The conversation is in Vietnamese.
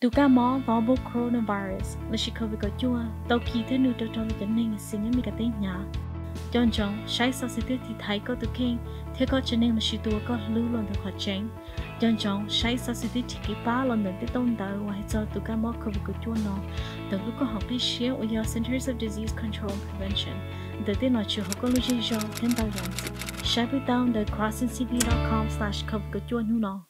Từ ca mó vào bộ coronavirus là chỉ có việc có chua tàu kỳ thế nữ cho dẫn nên sinh em bị cả tên nhà chọn chọn sai sao sẽ thì thấy có từ khen thế có cho nên là chỉ tua có lưu luôn được hoạt tránh chọn chọn sai sao sẽ thì cái ba lần đến tết tôn tạo và cho từ ca mó có việc có chua nó từ lúc có học đi share ở nhà Centers for Disease Control and Prevention từ tên nói chưa học có lưu gì cho thêm bao lần share với tao từ crossincv.com/covid chua nó